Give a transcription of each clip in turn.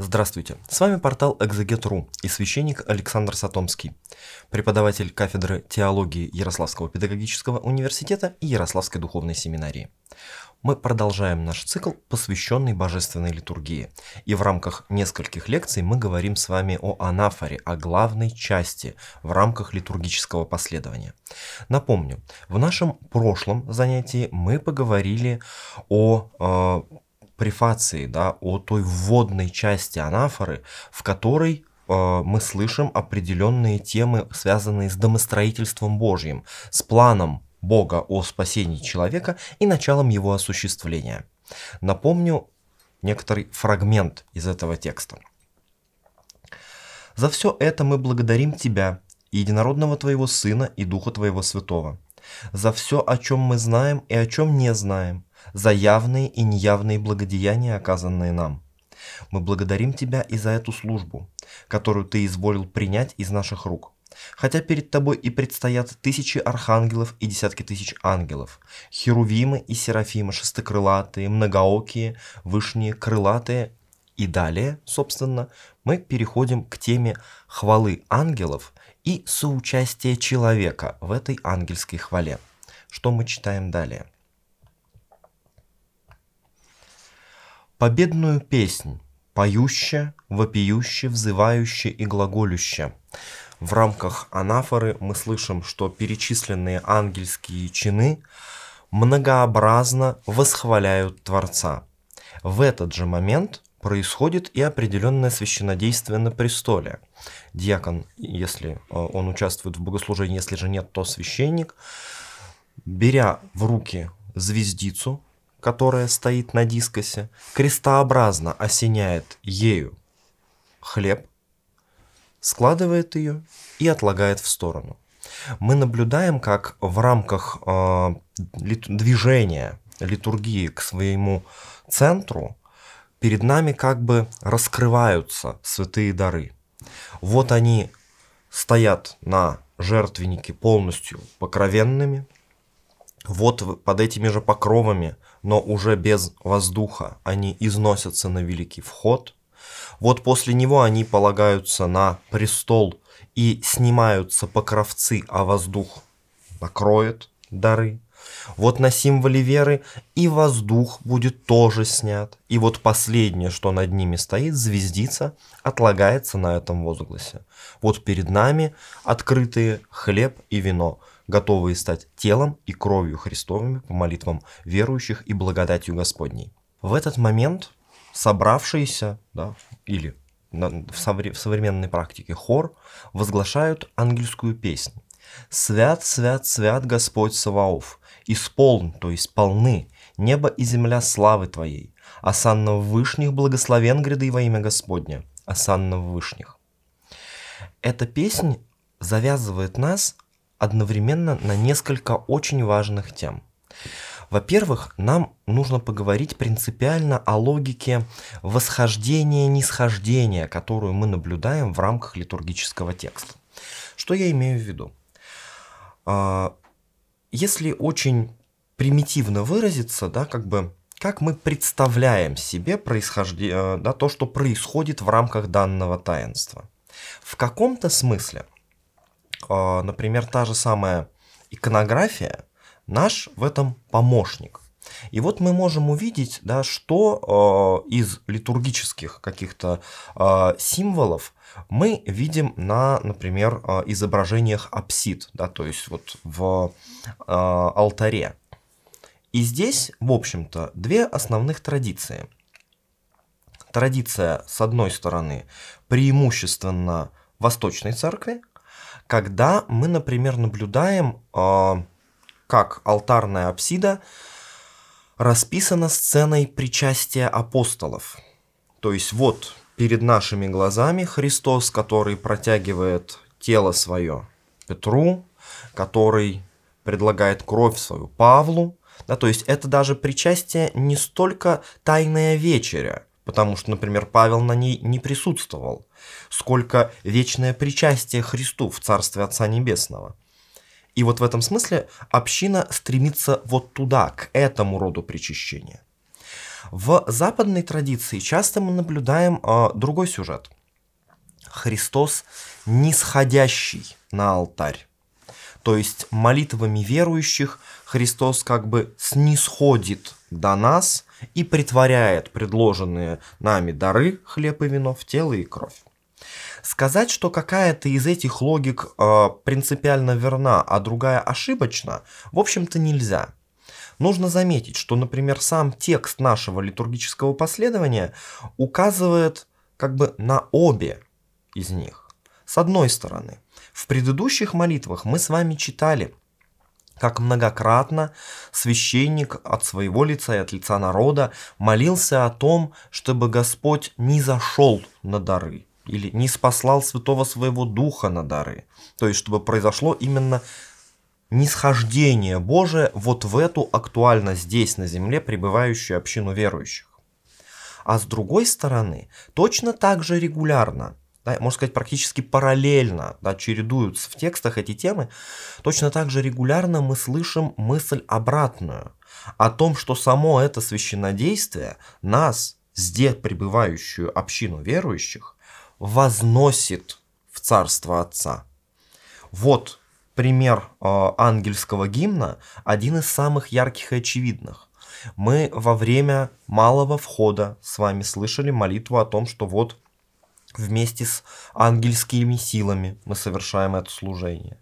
Здравствуйте, с вами портал Экзегет.ру и священник Александр Сатомский, преподаватель кафедры теологии Ярославского педагогического университета и Ярославской духовной семинарии. Мы продолжаем наш цикл, посвященный божественной литургии, и в рамках нескольких лекций мы говорим с вами о анафоре, о главной части в рамках литургического последования. Напомню, в нашем прошлом занятии мы поговорили о префации, о той вводной части анафоры, в которой мы слышим определенные темы, связанные с домостроительством Божьим, с планом Бога о спасении человека и началом его осуществления. Напомню некоторый фрагмент из этого текста. «За все это мы благодарим Тебя, единородного Твоего Сына и Духа Твоего Святого, за все, о чем мы знаем и о чем не знаем, за явные и неявные благодеяния, оказанные нам. Мы благодарим Тебя и за эту службу, которую Ты изволил принять из наших рук. Хотя перед Тобой и предстоят тысячи архангелов и десятки тысяч ангелов, херувимы и серафимы, шестокрылатые, многоокие, вышние, крылатые». И далее, собственно, мы переходим к теме хвалы ангелов и соучастия человека в этой ангельской хвале. Что мы читаем далее? «Победную песнь, поюще, вопиюще, взывающе и глаголюще». В рамках анафоры мы слышим, что перечисленные ангельские чины многообразно восхваляют Творца. В этот же момент происходит и определенное священнодействие на престоле. Диакон, если он участвует в богослужении, если же нет, то священник, беря в руки звездицу, которая стоит на дискосе, крестообразно осеняет ею хлеб, складывает ее и отлагает в сторону. Мы наблюдаем, как в рамках движения литургии к своему центру перед нами как бы раскрываются святые дары. Вот они стоят на жертвеннике полностью покровенными, вот под этими же покровами, но уже без воздуха, они износятся на великий вход. Вот после него они полагаются на престол и снимаются покровцы, а воздух накроет дары. Вот на символе веры и воздух будет тоже снят. И вот последнее, что над ними стоит, звездица, отлагается на этом возгласе. Вот перед нами открытые хлеб и вино, готовые стать телом и кровью Христовыми по молитвам верующих и благодатью Господней. В этот момент собравшиеся, или в современной практике хор, возглашают ангельскую песнь. «Свят, свят, свят Господь Саваоф, исполн, то есть полны, небо и земля славы Твоей, осанна в вышних, благословен гряды во имя Господня, осанна в вышних». Эта песнь завязывает нас одновременно на несколько очень важных тем. Во-первых, нам нужно поговорить принципиально о логике восхождения-нисхождения, которую мы наблюдаем в рамках литургического текста. Что я имею в виду? Если очень примитивно выразиться, как мы представляем себе то, что происходит в рамках данного таинства. В каком-то смысле, например, та же самая иконография, наш в этом помощник. И вот мы можем увидеть, что из литургических каких-то символов мы видим на, например, изображениях апсид, то есть вот в алтаре. И здесь, в общем-то, две основных традиции. Традиция, с одной стороны, преимущественно Восточной Церкви, когда мы, например, наблюдаем, как алтарная апсида расписана сценой причастия апостолов. То есть вот перед нашими глазами Христос, который протягивает тело свое Петру, который предлагает кровь свою Павлу. То есть это даже причастие не столько тайная вечеря, потому что, например, Павел на ней не присутствовал, сколько вечное причастие Христу в Царстве Отца Небесного. И вот в этом смысле община стремится вот туда, к этому роду причащения. В западной традиции часто мы наблюдаем другой сюжет. Христос нисходящий на алтарь. То есть молитвами верующих Христос как бы снисходит до нас и претворяет предложенные нами дары, хлеб и вино, в тело и кровь. Сказать, что какая-то из этих логик принципиально верна, а другая ошибочна, в общем-то нельзя. Нужно заметить, что, например, сам текст нашего литургического последования указывает как бы на обе из них. С одной стороны, в предыдущих молитвах мы с вами читали, как многократно священник от своего лица и от лица народа молился о том, чтобы Господь не зашел на дары или не спаслал Святого Своего Духа на дары. То есть, чтобы произошло именно нисхождение Божие вот в эту актуально здесь на земле пребывающую общину верующих. А с другой стороны, точно так же регулярно, да, можно сказать, практически параллельно, да, чередуются в текстах эти темы, точно так же регулярно мы слышим мысль обратную, о том, что само это священнодействие нас, здесь пребывающую общину верующих, возносит в Царство Отца. Вот пример ангельского гимна, один из самых ярких и очевидных. Мы во время малого входа с вами слышали молитву о том, что вот вместе с ангельскими силами мы совершаем это служение.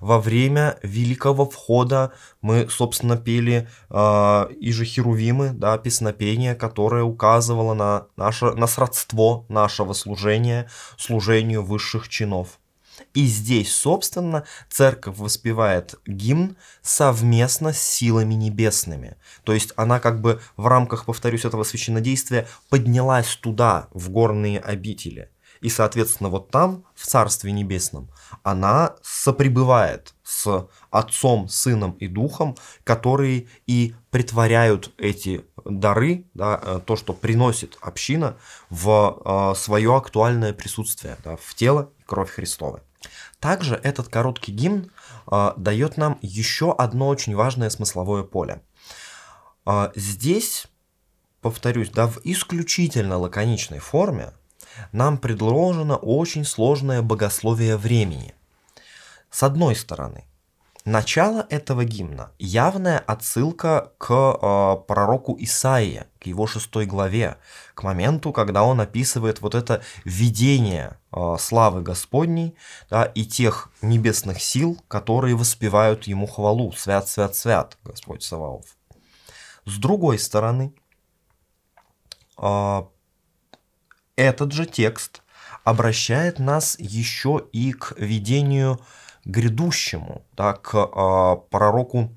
Во время великого входа мы, собственно, пели «Иже херувимы», да, песнопение, которое указывало на сродство нашего служения, служению высших чинов. И здесь, собственно, церковь воспевает гимн совместно с силами небесными. То есть она как бы в рамках, повторюсь, этого священнодействия поднялась туда, в горные обители. И, соответственно, вот там, в Царстве Небесном, она сопребывает с Отцом, Сыном и Духом, которые и претворяют эти дары, да, то, что приносит община, в свое актуальное присутствие, да, в тело и кровь Христова. Также этот короткий гимн дает нам еще одно очень важное смысловое поле. Здесь, повторюсь, да, в исключительно лаконичной форме нам предложено очень сложное богословие времени. С одной стороны, начало этого гимна – явная отсылка к пророку Исайе, к его 6 главе, к моменту, когда он описывает вот это видение славы Господней, да, и тех небесных сил, которые воспевают ему хвалу. «Свят, свят, свят, Господь Саваоф». С другой стороны, этот же текст обращает нас еще и к видению грядущему, да, к пророку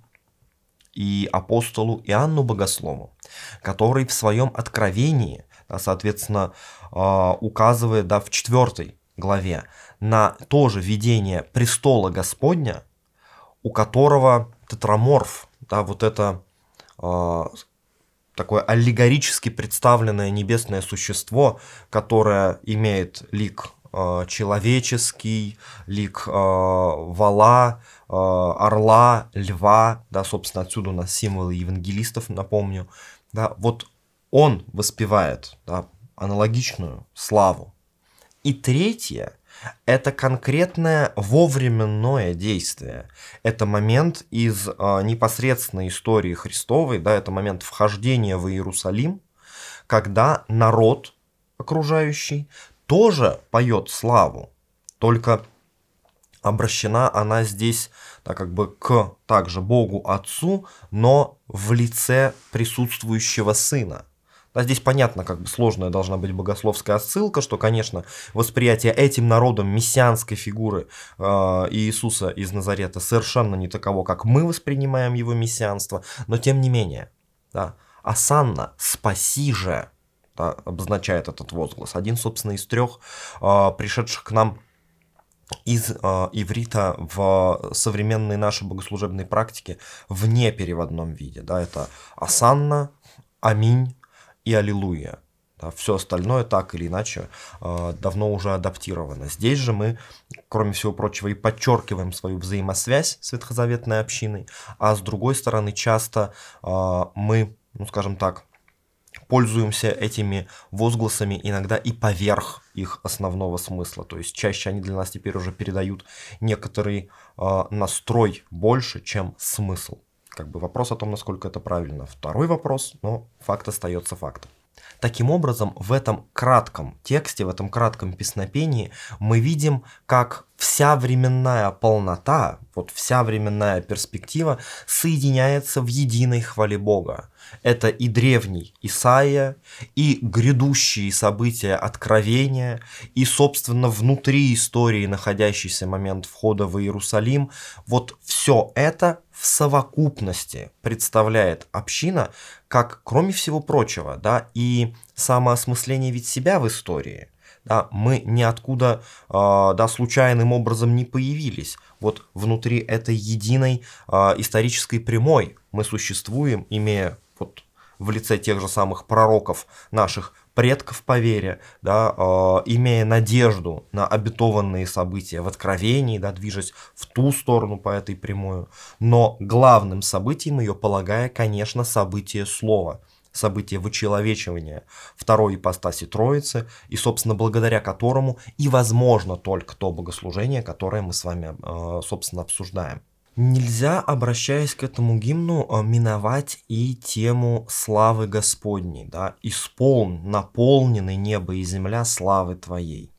и апостолу Иоанну Богослову, который в своем откровении, да, соответственно, указывает, да, в 4 главе на то же видение престола Господня, у которого тетраморф, да, вот это такое аллегорически представленное небесное существо, которое имеет лик человеческий, лик вала, орла, льва, да, собственно, отсюда у нас символы евангелистов, напомню, да, вот он воспевает, да, аналогичную славу. И третье, это конкретное вовременное действие. Это момент из непосредственной истории Христовой, да, это момент вхождения в Иерусалим, когда народ окружающий тоже поет славу, только обращена она здесь, да, как бы к также Богу Отцу, но в лице присутствующего Сына. Да, здесь понятно, как бы сложная должна быть богословская отсылка, что, конечно, восприятие этим народом мессианской фигуры Иисуса из Назарета совершенно не таково, как мы воспринимаем его мессианство, но тем не менее, да, «Осанна, спаси же», да, обозначает этот возглас. Один, собственно, из 3 пришедших к нам из иврита в современной нашей богослужебной практике в непереводном виде. Да, это «Осанна», «Аминь» и «Аллилуйя». Да, все остальное так или иначе давно уже адаптировано. Здесь же мы, кроме всего прочего, и подчеркиваем свою взаимосвязь с ветхозаветной общиной, а с другой стороны часто мы, ну скажем так, пользуемся этими возгласами иногда и поверх их основного смысла. То есть чаще они для нас теперь уже передают некоторый настрой больше, чем смысл. Как бы вопрос о том, насколько это правильно. Второй вопрос, но факт остается фактом. Таким образом, в этом кратком тексте, в этом кратком песнопении мы видим, как вся временная полнота, вот вся временная перспектива соединяется в единой хвале Бога. Это и древний Исайя, и грядущие события Откровения, и, собственно, внутри истории находящийся момент входа в Иерусалим. Вот все это в совокупности представляет община, как, кроме всего прочего, да, и самоосмысление ведь себя в истории. Да, мы ниоткуда случайным образом не появились. Вот внутри этой единой исторической прямой мы существуем, имея вот в лице тех же самых пророков наших предков по вере, да, имея надежду на обетованные события в Откровении, да, движась в ту сторону по этой прямой. Но главным событием ее полагая, конечно, событие слова. Событие вычеловечивания второй ипостаси Троицы, и, собственно, благодаря которому и возможно только то богослужение, которое мы с вами, собственно, обсуждаем. Нельзя, обращаясь к этому гимну, миновать и тему славы Господней, да, наполнены небо и земля славы Твоей.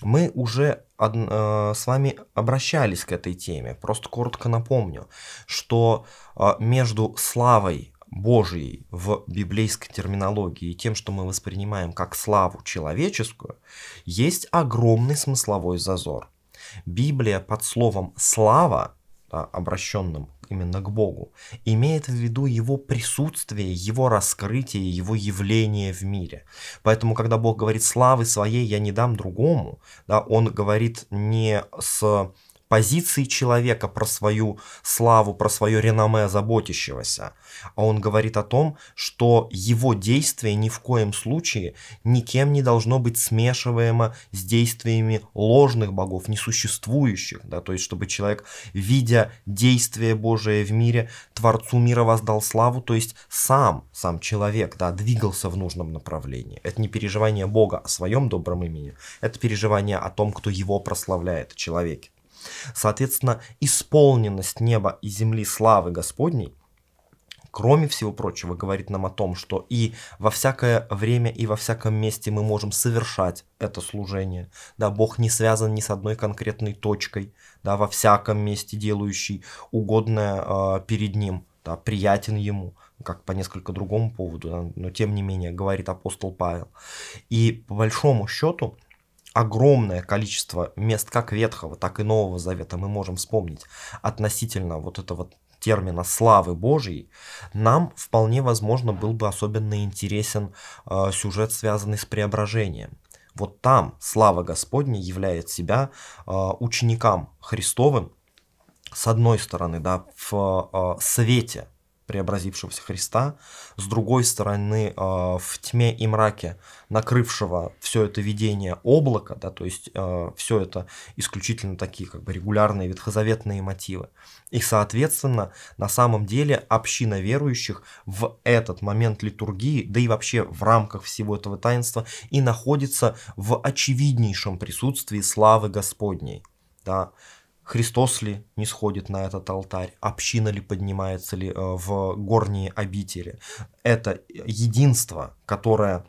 Мы уже с вами обращались к этой теме, просто коротко напомню, что между славой Божией в библейской терминологии и тем, что мы воспринимаем как славу человеческую, есть огромный смысловой зазор. Библия под словом «слава», обращенным именно к Богу, имеет в виду его присутствие, его раскрытие, его явление в мире. Поэтому, когда Бог говорит «славы своей я не дам другому», да, он говорит не с позиции человека про свою славу, про свое реноме заботящегося. А он говорит о том, что его действие ни в коем случае никем не должно быть смешиваемо с действиями ложных богов, несуществующих. Да? То есть, чтобы человек, видя действие Божие в мире, Творцу мира воздал славу, то есть сам человек, да, двигался в нужном направлении. Это не переживание Бога о своем добром имени, это переживание о том, кто его прославляет, о человеке. Соответственно, исполненность неба и земли славы Господней, кроме всего прочего, говорит нам о том, что и во всякое время, и во всяком месте мы можем совершать это служение. Да, Бог не связан ни с одной конкретной точкой, да, во всяком месте делающий угодное перед Ним, да, приятен Ему, как по несколько другому поводу, да, но тем не менее, говорит апостол Павел. И по большому счету, огромное количество мест как Ветхого, так и Нового Завета мы можем вспомнить относительно вот этого термина «славы Божьей», нам вполне возможно был бы особенно интересен сюжет, связанный с преображением. Вот там слава Господня являет себя ученикам Христовым, с одной стороны, да, в свете преобразившегося Христа, с другой стороны, в тьме и мраке накрывшего все это видение облака, да, то есть все это исключительно такие как бы регулярные ветхозаветные мотивы. И, соответственно, на самом деле община верующих в этот момент литургии, да и вообще в рамках всего этого таинства, и находится в очевиднейшем присутствии славы Господней, да. Христос ли нисходит на этот алтарь, община ли поднимается ли в горние обители. Это единство, которое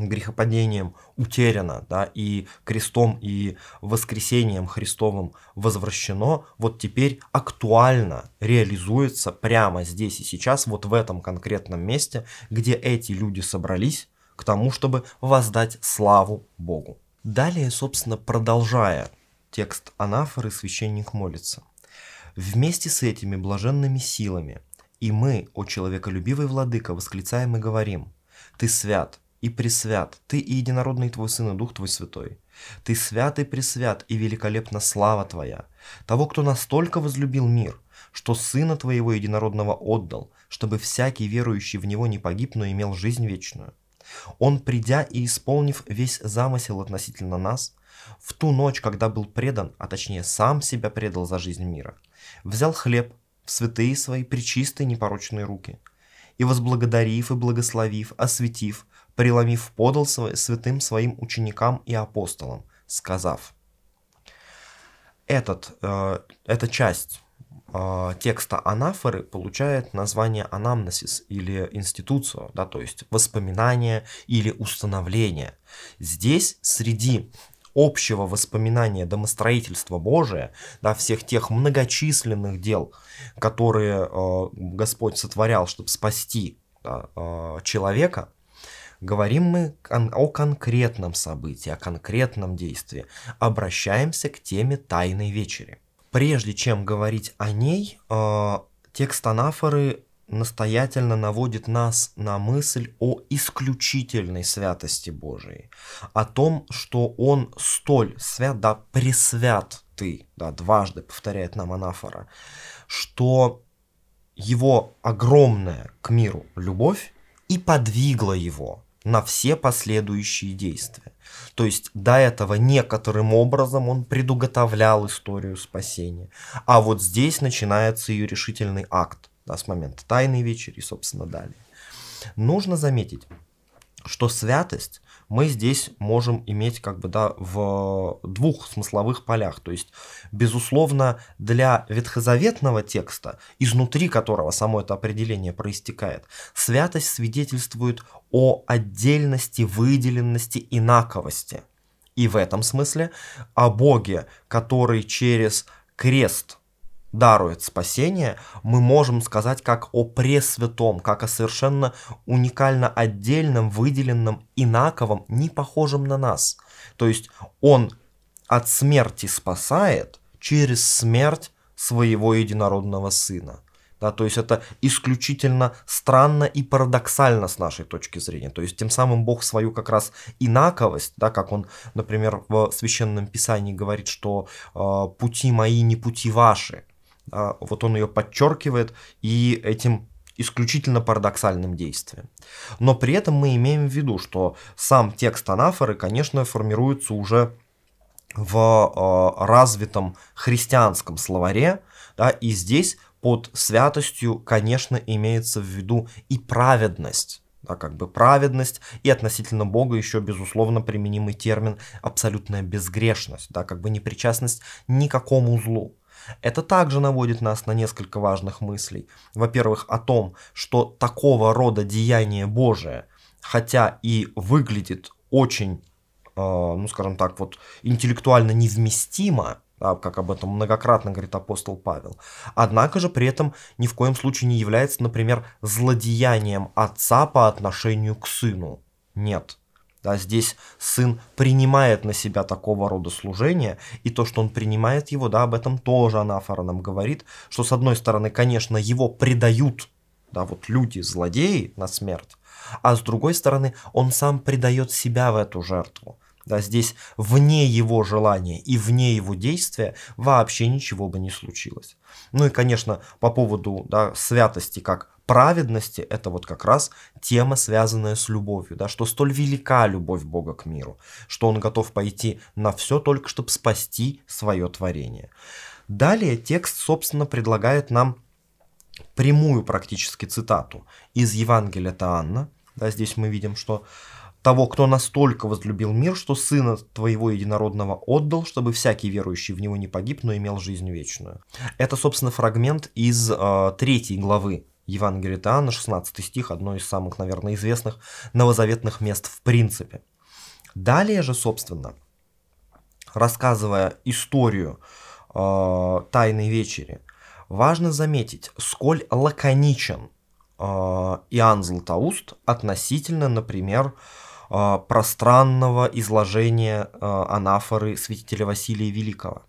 грехопадением утеряно, да, и крестом, и воскресением Христовым возвращено, вот теперь актуально реализуется прямо здесь и сейчас, вот в этом конкретном месте, где эти люди собрались к тому, чтобы воздать славу Богу. Далее, собственно, продолжая текст анафоры, священник молится. «Вместе с этими блаженными силами и мы, о человеколюбивый владыка, восклицаем и говорим: Ты свят и пресвят, Ты и единородный Твой Сын и Дух Твой Святой. Ты свят и пресвят, и великолепна слава Твоя, того, кто настолько возлюбил мир, что Сына Твоего единородного отдал, чтобы всякий верующий в Него не погиб, но имел жизнь вечную. Он, придя и исполнив весь замысел относительно нас, в ту ночь, когда был предан, а точнее сам себя предал за жизнь мира, взял хлеб в святые свои пречистые непорочные руки и возблагодарив и благословив, осветив, преломив, подал святым своим ученикам и апостолам, сказав». Эта часть текста анафоры получает название анамнезис или институцию, да, то есть воспоминание или установление. Здесь среди общего воспоминания домостроительства Божия, да, всех тех многочисленных дел, которые Господь сотворял, чтобы спасти, да, человека, говорим мы о конкретном событии, о конкретном действии. Обращаемся к теме Тайной Вечери. Прежде чем говорить о ней, текст анафоры настоятельно наводит нас на мысль о исключительной святости Божией, о том, что Он столь свят, да пресвят Ты, да, дважды повторяет нам анафора, что Его огромная к миру любовь и подвигла Его на все последующие действия. То есть до этого некоторым образом Он предуготовлял историю спасения, а вот здесь начинается ее решительный акт, да, с момента Тайной Вечери, собственно, далее. Нужно заметить, что святость мы здесь можем иметь как бы, да, в двух смысловых полях. То есть, безусловно, для ветхозаветного текста, изнутри которого само это определение проистекает, святость свидетельствует о отдельности, выделенности, инаковости. И в этом смысле о Боге, который через крест дарует спасение, мы можем сказать как о пресвятом, как о совершенно уникально отдельном, выделенном, инаковом, не похожем на нас. То есть Он от смерти спасает через смерть своего единородного Сына. Да, то есть это исключительно странно и парадоксально с нашей точки зрения. То есть тем самым Бог свою как раз инаковость, да, как Он, например, в Священном Писании говорит, что «пути мои не пути ваши», вот Он ее подчеркивает и этим исключительно парадоксальным действием. Но при этом мы имеем в виду, что сам текст анафоры, конечно, формируется уже в развитом христианском словаре, да, и здесь под святостью, конечно, имеется в виду и праведность, да, как бы праведность, и относительно Бога еще, безусловно, применимый термин абсолютная безгрешность, да, как бы непричастность ни к какому злу. Это также наводит нас на несколько важных мыслей. Во-первых, о том, что такого рода деяние Божие, хотя и выглядит очень, ну скажем так, вот интеллектуально невместимо, да, как об этом многократно говорит апостол Павел, однако же при этом ни в коем случае не является, например, злодеянием отца по отношению к сыну. Нет. Да, здесь сын принимает на себя такого рода служение, и то, что он принимает его, да, об этом тоже анафора нам говорит, что с одной стороны, конечно, его предают, да, вот люди, злодеи, на смерть, а с другой стороны, он сам предает себя в эту жертву. Да, здесь вне его желания и вне его действия вообще ничего бы не случилось. Ну и, конечно, по поводу, да, святости как праведности, это вот как раз тема, связанная с любовью, да, что столь велика любовь Бога к миру, что Он готов пойти на все, только чтобы спасти свое творение. Далее текст, собственно, предлагает нам прямую практически цитату из Евангелия от Иоанна, да, здесь мы видим, что того, кто настолько возлюбил мир, что Сына Твоего Единородного отдал, чтобы всякий верующий в Него не погиб, но имел жизнь вечную. Это, собственно, фрагмент из 3 главы Евангелие от Иоанна, 16 стих, одно из самых, наверное, известных новозаветных мест в принципе. Далее же, собственно, рассказывая историю Тайной Вечери, важно заметить, сколь лаконичен Иоанн Златоуст относительно, например, пространного изложения анафоры святителя Василия Великого.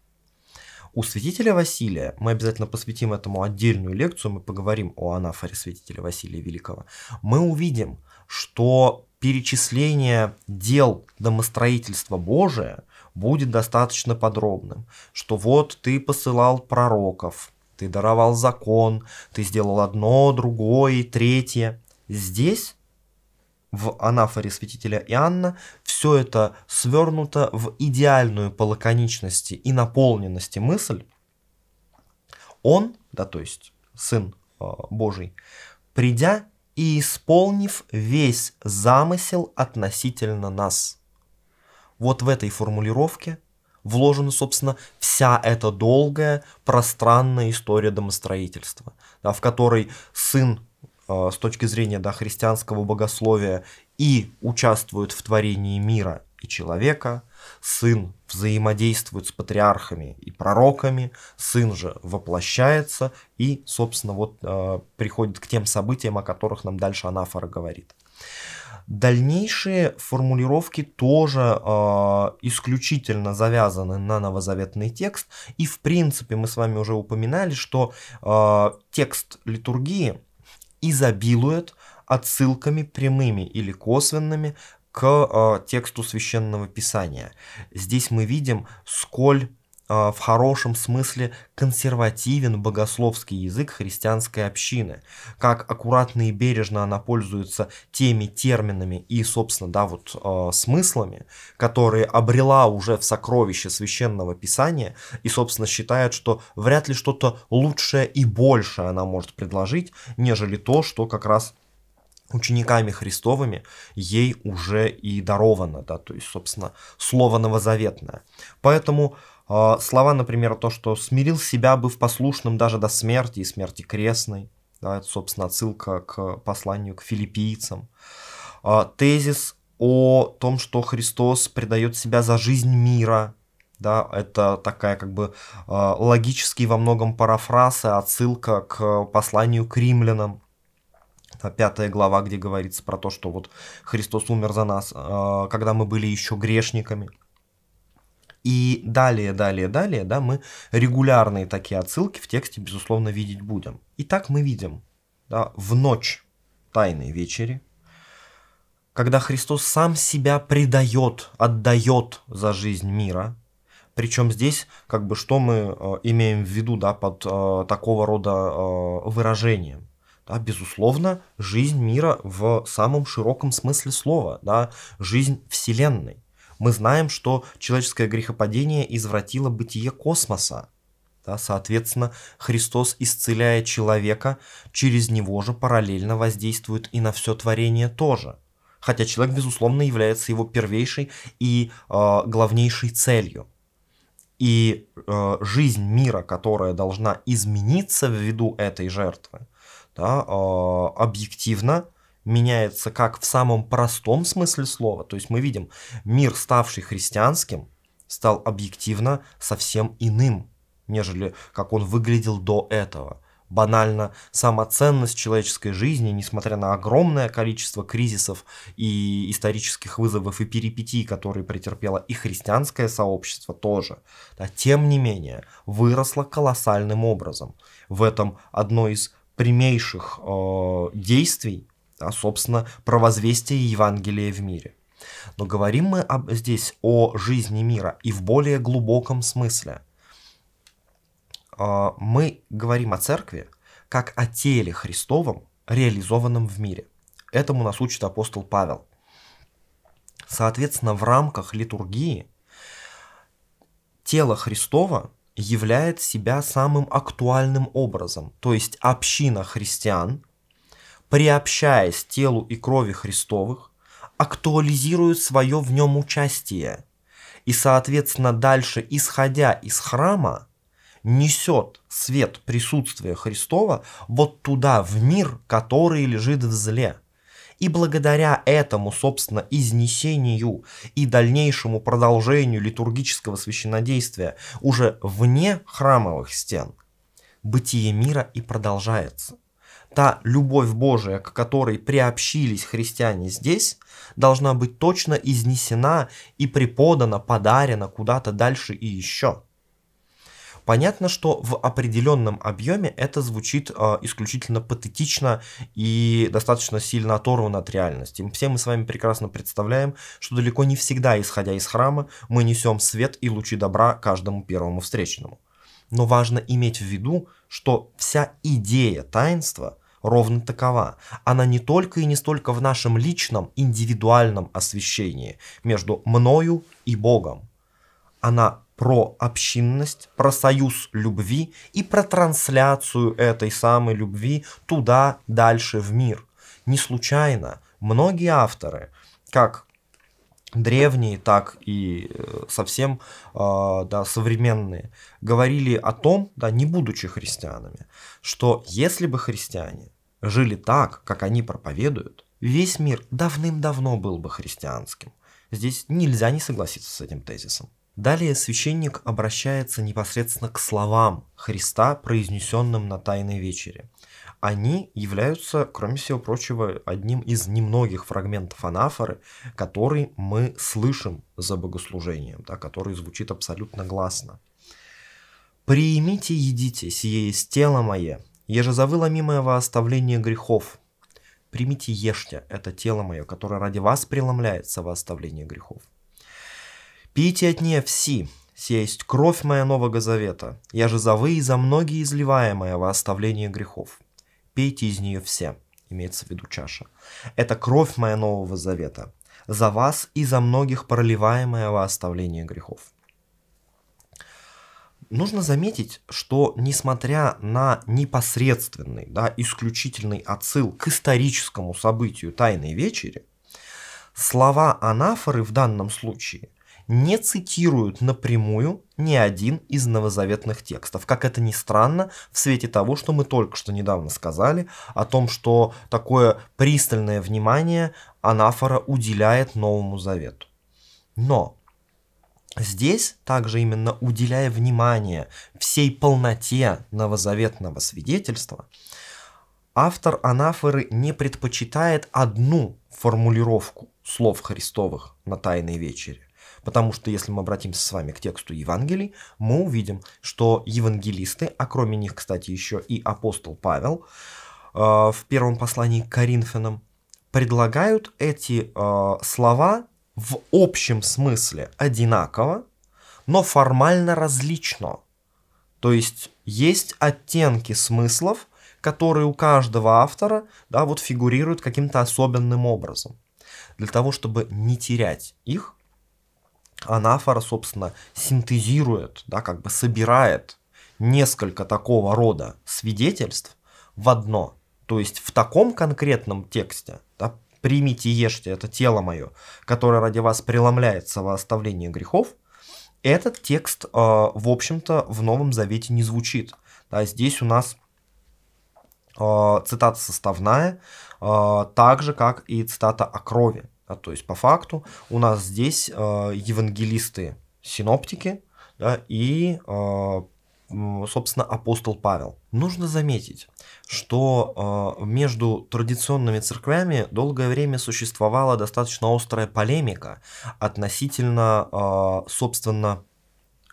У святителя Василия, мы обязательно посвятим этому отдельную лекцию, мы поговорим о анафоре святителя Василия Великого, мы увидим, что перечисление дел домостроительства Божия будет достаточно подробным, что вот ты посылал пророков, ты даровал закон, ты сделал одно, другое, третье. Здесь, в анафоре святителя Иоанна, все это свернуто в идеальную по лаконичности и наполненности мысль. Он, да, то есть Сын Божий, придя и исполнив весь замысел относительно нас». Вот в этой формулировке вложена, собственно, вся эта долгая пространная история домостроительства, да, в которой сын с точки зрения христианского богословия и участвует в творении мира и человека, сын взаимодействует с патриархами и пророками, сын же воплощается и, собственно, вот приходит к тем событиям, о которых нам дальше Анафора говорит. Дальнейшие формулировки тоже исключительно завязаны на новозаветный текст, и в принципе мы с вами уже упоминали, что текст литургии изобилует отсылками прямыми или косвенными к тексту Священного Писания. Здесь мы видим, сколь в хорошем смысле консервативен богословский язык христианской общины, как аккуратно и бережно она пользуется теми терминами и, собственно, смыслами, которые обрела уже в сокровище Священного Писания и, собственно, считает, что вряд ли что-то лучшее и большее она может предложить, нежели то, что как раз учениками Христовыми ей уже и даровано, да, то есть, собственно, слово новозаветное. Поэтому слова, например, то, что «смирил себя, быв послушным даже до смерти и смерти крестной», да, это, собственно, отсылка к посланию к филиппийцам. Тезис о том, что Христос предает себя за жизнь мира, да, это такая как бы логический во многом парафраз и отсылка к посланию к римлянам. 5 глава, где говорится про то, что вот Христос умер за нас, когда мы были еще грешниками. И далее, да, мы регулярные такие отсылки в тексте, безусловно, видеть будем. Итак, мы видим, да, в ночь Тайной Вечери, когда Христос сам себя предает, отдает за жизнь мира. Причем здесь, как бы, что мы имеем в виду, да, под такого рода выражением. Да, безусловно, жизнь мира в самом широком смысле слова, да, жизнь Вселенной. Мы знаем, что человеческое грехопадение извратило бытие космоса. Да, соответственно, Христос, исцеляя человека, через него же параллельно воздействует и на все творение тоже. Хотя человек, безусловно, является его первейшей и главнейшей целью. И жизнь мира, которая должна измениться ввиду этой жертвы, да, объективно меняется как в самом простом смысле слова, то есть мы видим, мир, ставший христианским, стал объективно совсем иным, нежели как он выглядел до этого. Банально, сама ценность человеческой жизни, несмотря на огромное количество кризисов и исторических вызовов и перипетий, которые претерпело и христианское сообщество тоже, да, тем не менее, выросла колоссальным образом. В этом одно из прямейших действий, да, собственно, провозвестие Евангелия в мире. Но говорим мы здесь о жизни мира и в более глубоком смысле. Мы говорим о церкви как о теле Христовом, реализованном в мире. Этому нас учит апостол Павел. Соответственно, в рамках литургии тело Христова являет себя самым актуальным образом, то есть община христиан, приобщаясь телу и крови Христовых, актуализирует свое в нем участие и, соответственно, дальше, исходя из храма, несет свет присутствия Христова вот туда, в мир, который лежит в зле. И благодаря этому, собственно, изнесению и дальнейшему продолжению литургического священнодействия уже вне храмовых стен, бытие мира и продолжается. Та любовь Божия, к которой приобщились христиане здесь, должна быть точно изнесена и преподана, подарена куда-то дальше и еще. Понятно, что в определенном объеме это звучит исключительно патетично и достаточно сильно оторвано от реальности. Все мы с вами прекрасно представляем, что далеко не всегда, исходя из храма, мы несем свет и лучи добра каждому первому встречному. Но важно иметь в виду, что вся идея таинства ровно такова. Она не только и не столько в нашем личном, индивидуальном освящении между мною и Богом. Она про общинность, про союз любви и про трансляцию этой самой любви туда, дальше, в мир. не случайно многие авторы, как древние, так и совсем современные, говорили о том, не будучи христианами, что если бы христиане жили так, как они проповедуют, весь мир давным-давно был бы христианским. Здесь нельзя не согласиться с этим тезисом. Далее священник обращается непосредственно к словам Христа, произнесенным на Тайной вечере. Они являются, кроме всего прочего, одним из немногих фрагментов анафоры, который мы слышим за богослужением, который звучит абсолютно гласно. «Приимите, едите, сие есть тело мое, ежезавы ломимое во оставление грехов». «Примите, ешьте, это тело мое, которое ради вас преломляется во оставление грехов». «Пейте от нее все, сия есть кровь моя нового завета, ежезавы и за многие изливаемая во оставление грехов». «Пейте из нее все», имеется в виду чаша. «Это кровь моя нового завета, за вас и за многих проливаемая во оставление грехов». Нужно заметить, что несмотря на непосредственный, исключительный отсыл к историческому событию Тайной вечери, слова анафоры в данном случае не цитируют напрямую ни один из новозаветных текстов. Как это ни странно, в свете того, что мы только что недавно сказали, о том, что такое пристальное внимание анафора уделяет Новому Завету. Но здесь, также именно уделяя внимание всей полноте новозаветного свидетельства, автор анафоры не предпочитает одну формулировку слов Христовых на Тайной вечере. Потому что если мы обратимся с вами к тексту Евангелий, мы увидим, что евангелисты, а кроме них, кстати, еще и апостол Павел в первом послании к Коринфянам, предлагают эти слова в общем смысле одинаково, но формально различно. То есть есть оттенки смыслов, которые у каждого автора фигурируют каким-то особенным образом. Для того, чтобы не терять их, анафора, собственно, синтезирует, собирает несколько такого рода свидетельств в одно. То есть в таком конкретном тексте, «примите, ешьте, это тело мое, которое ради вас преломляется во оставление грехов», этот текст, в общем-то, в Новом Завете не звучит. Здесь у нас цитата составная, так же, как и цитата о крови. То есть, по факту, у нас здесь евангелисты-синоптики и, собственно, апостол Павел. Нужно заметить, что между традиционными церквями долгое время существовала достаточно острая полемика относительно, собственно,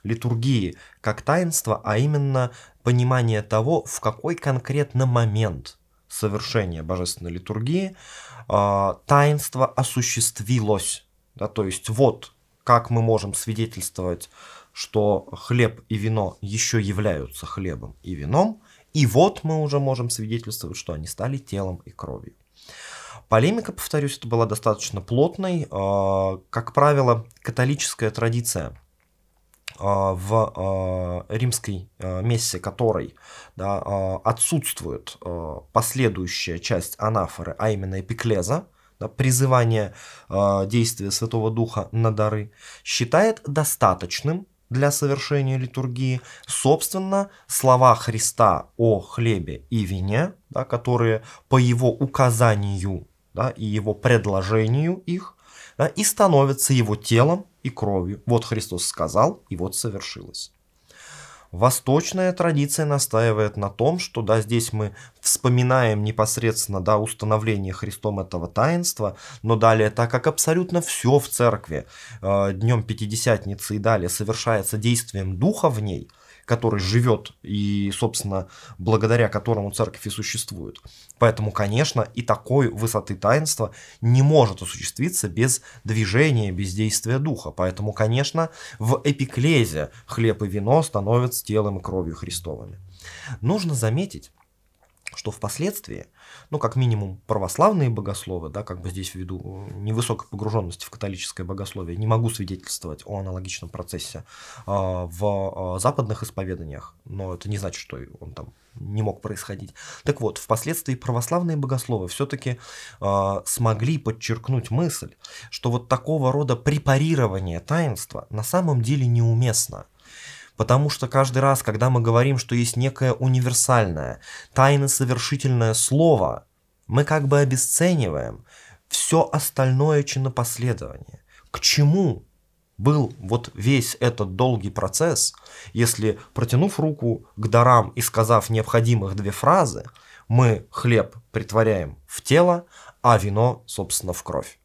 литургии как таинства, а именно понимание того, в какой конкретно момент совершения божественной литургии таинство осуществилось. То есть вот как мы можем свидетельствовать, что хлеб и вино еще являются хлебом и вином, и вот мы уже можем свидетельствовать, что они стали телом и кровью. Полемика, повторюсь, это была достаточно плотной. Как правило, католическая традиция в римской мессе, которой отсутствует последующая часть анафоры, а именно эпиклеза, призывание действия Святого Духа на дары, считает достаточным для совершения литургии, собственно, слова Христа о хлебе и вине, которые по его указанию и его предложению их и становятся его телом и кровью. Вот Христос сказал, и вот совершилось. Восточная традиция настаивает на том, что здесь мы вспоминаем непосредственно установление Христом этого таинства, но далее, так как абсолютно все в церкви днем Пятидесятницы и далее совершается действием Духа в ней, который живет и, собственно, благодаря которому церковь и существует. Поэтому, конечно, и такой высоты таинства не может осуществиться без движения, без действия Духа. Поэтому, конечно, в эпиклезе хлеб и вино становятся телом и кровью Христовыми. Нужно заметить, что впоследствии, как минимум, православные богословы, здесь ввиду невысокой погруженности в католическое богословие, не могу свидетельствовать о аналогичном процессе в западных исповеданиях, но это не значит, что он там не мог происходить. Так вот, впоследствии православные богословы все-таки смогли подчеркнуть мысль, что вот такого рода препарирование таинства на самом деле неуместно. Потому что каждый раз, когда мы говорим, что есть некое универсальное, тайно-совершительное слово, мы как бы обесцениваем все остальное чинопоследование. К чему был вот весь этот долгий процесс, если, протянув руку к дарам и сказав необходимых две фразы, мы хлеб претворяем в тело, а вино, собственно, в кровь?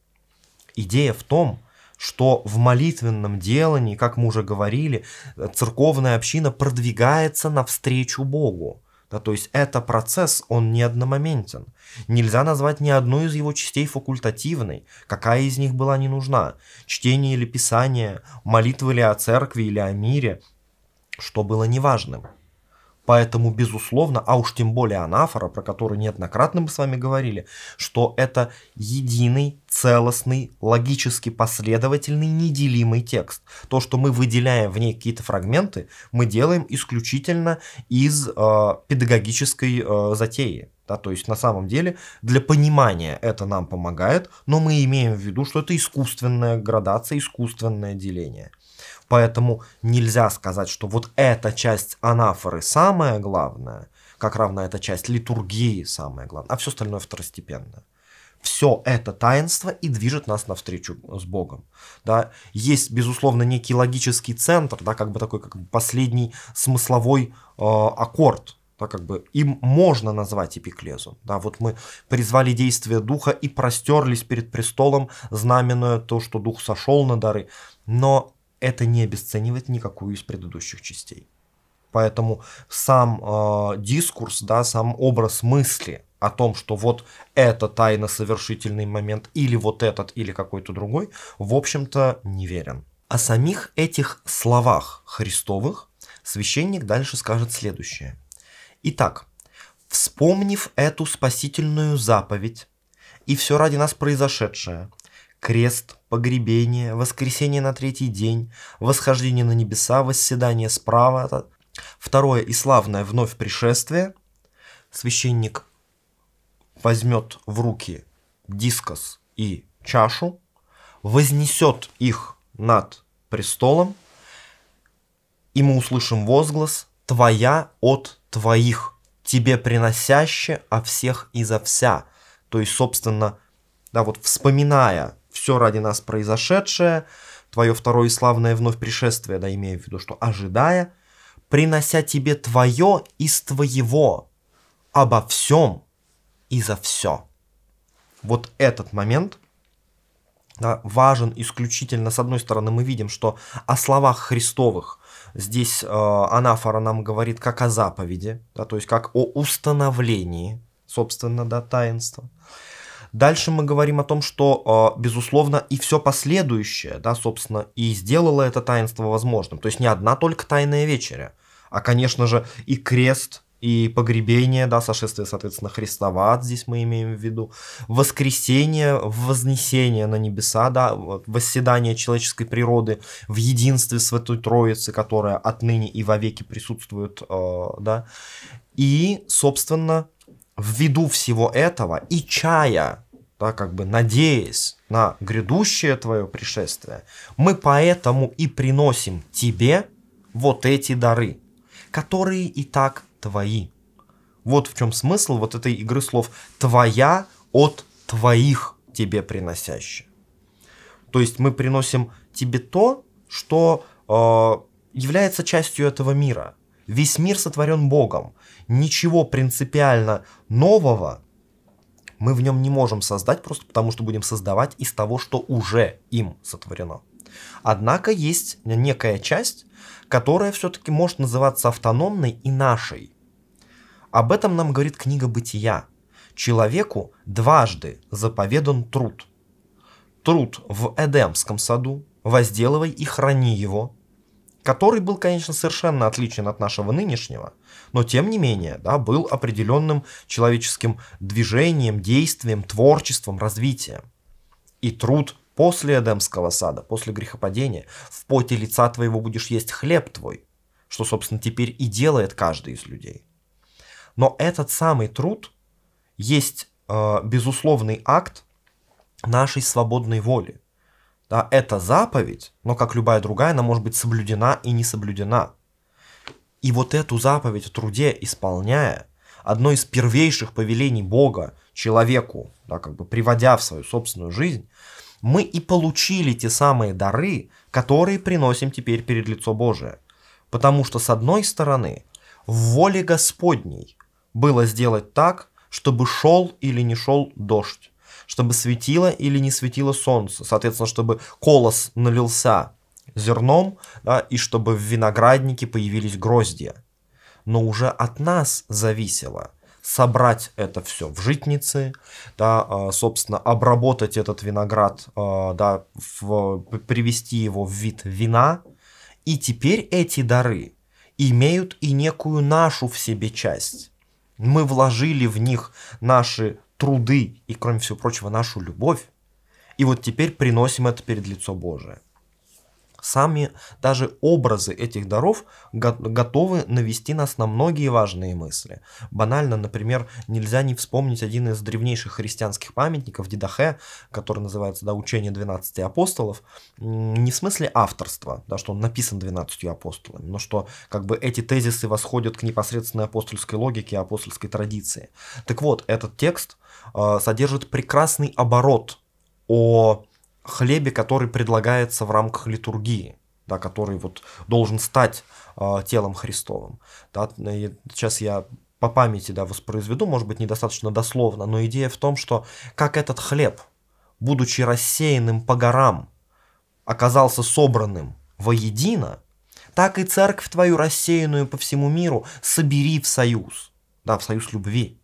Идея в том, что в молитвенном делании, как мы уже говорили, церковная община продвигается навстречу Богу. Да, то есть это процесс, он не одномоментен. Нельзя назвать ни одну из его частей факультативной, какая из них была не нужна. Чтение или писание, молитва ли о церкви или о мире, что было неважным. Поэтому, безусловно, а уж тем более анафора, про которую неоднократно мы с вами говорили, что это единый, целостный, логически последовательный, неделимый текст. То, что мы выделяем в ней какие-то фрагменты, мы делаем исключительно из педагогической затеи. Да, то есть, на самом деле, для понимания это нам помогает, но мы имеем в виду, что это искусственная градация, искусственное деление. Поэтому нельзя сказать, что вот эта часть анафоры самая главная, как равна эта часть литургии самая главная, а все остальное второстепенное. Все это таинство и движет нас навстречу с Богом. Да? Есть, безусловно, некий логический центр, да, как бы такой как бы последний смысловой аккорд. Да, как бы им можно назвать эпиклезу. Да, вот мы призвали действие Духа и простерлись перед престолом, знаменуя то, что Дух сошел на дары. Но это не обесценивает никакую из предыдущих частей. Поэтому сам дискурс, да, сам образ мысли о том, что вот это тайно-совершительный момент, или вот этот, или какой-то другой, в общем-то, неверен. О самих этих словах Христовых священник дальше скажет следующее. Итак, вспомнив эту спасительную заповедь и все ради нас произошедшее, крест, погребение, воскресение на третий день, восхождение на небеса, восседание справа, второе и славное вновь пришествие, священник возьмет в руки дискос и чашу, вознесет их над престолом, и мы услышим возглас «Твоя от твоих, тебе приносяще о всех и за вся». То есть, собственно, да, вот вспоминая все ради нас произошедшее, твое второе и славное вновь пришествие, да, имея в виду, что ожидая, принося тебе твое из твоего, обо всем и за все. Вот этот момент, да, важен исключительно, с одной стороны, мы видим, что о словах Христовых здесь анафора нам говорит как о заповеди, да, то есть как о установлении, собственно, да, таинства. Дальше мы говорим о том, что, безусловно, и все последующее, да, собственно, и сделало это таинство возможным. То есть не одна только Тайная Вечеря, а, конечно же, и крест, и погребение, да, сошествие, соответственно, Христова, здесь мы имеем в виду, воскресение, вознесение на небеса, да, восседание человеческой природы в единстве Святой Троицы, которая отныне и вовеки присутствует, да, и, собственно, ввиду всего этого и чая, да, как бы надеясь на грядущее твое пришествие, мы поэтому и приносим тебе вот эти дары, которые и так твои. Вот в чем смысл вот этой игры слов «твоя от твоих тебе приносящая». То есть мы приносим тебе то, что является частью этого мира. Весь мир сотворен Богом. Ничего принципиально нового мы в нем не можем создать, просто потому что будем создавать из того, что уже им сотворено. Однако есть некая часть, которая все-таки может называться автономной и нашей. Об этом нам говорит книга «Бытия». Человеку дважды заповедан труд. Труд в Эдемском саду, возделывай и храни его, который был, конечно, совершенно отличен от нашего нынешнего, но тем не менее, да, был определенным человеческим движением, действием, творчеством, развитием. И труд после Эдемского сада, после грехопадения, в поте лица твоего будешь есть хлеб твой, что, собственно, теперь и делает каждый из людей. Но этот самый труд есть безусловный акт нашей свободной воли. Да, это заповедь, но как любая другая, она может быть соблюдена и не соблюдена. И вот эту заповедь в труде исполняя, одно из первейших повелений Бога человеку, да, как бы приводя в свою собственную жизнь, мы и получили те самые дары, которые приносим теперь перед лицо Божие. Потому что, с одной стороны, в воле Господней было сделать так, чтобы шел или не шел дождь, чтобы светило или не светило солнце, соответственно, чтобы колос налился зерном, да, и чтобы в винограднике появились гроздья. Но уже от нас зависело собрать это все в житнице, да, собственно, обработать этот виноград, да, привести его в вид вина. И теперь эти дары имеют и некую нашу в себе часть. Мы вложили в них наши труды и, кроме всего прочего, нашу любовь. И вот теперь приносим это перед лицо Божие. Сами даже образы этих даров готовы навести нас на многие важные мысли. Банально, например, нельзя не вспомнить один из древнейших христианских памятников Дидахэ, который называется, да, «Учение 12 апостолов», не в смысле авторства, да, что он написан 12 апостолами, но что как бы эти тезисы восходят к непосредственной апостольской логике и апостольской традиции. Так вот, этот текст содержит прекрасный оборот о хлебе, который предлагается в рамках литургии, да, который вот должен стать телом Христовым. Да, сейчас я по памяти, да, воспроизведу, может быть, недостаточно дословно, но идея в том, что как этот хлеб, будучи рассеянным по горам, оказался собранным воедино, так и церковь твою, рассеянную по всему миру, собери в союз, да, в союз любви.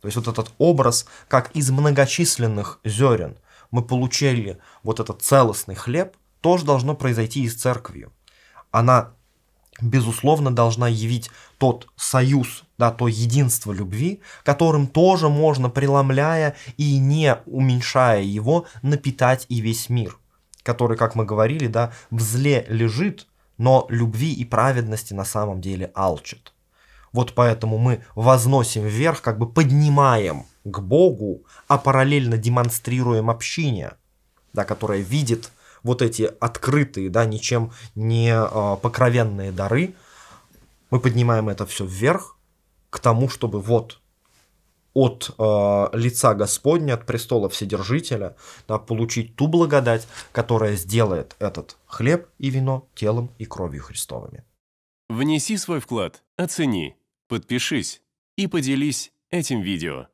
То есть вот этот образ, как из многочисленных зерен мы получили вот этот целостный хлеб, тоже должно произойти и с церковью. Она, безусловно, должна явить тот союз, да, то единство любви, которым тоже можно, преломляя и не уменьшая его, напитать и весь мир, который, как мы говорили, да, в зле лежит, но любви и праведности на самом деле алчит. Вот поэтому мы возносим вверх, как бы поднимаем к Богу, а параллельно демонстрируем общение, да, которое видит вот эти открытые, да, ничем не покровенные дары. Мы поднимаем это все вверх к тому, чтобы вот от лица Господня, от престола Вседержителя, да, получить ту благодать, которая сделает этот хлеб и вино телом и кровью Христовыми. Внеси свой вклад, оцени, подпишись и поделись этим видео.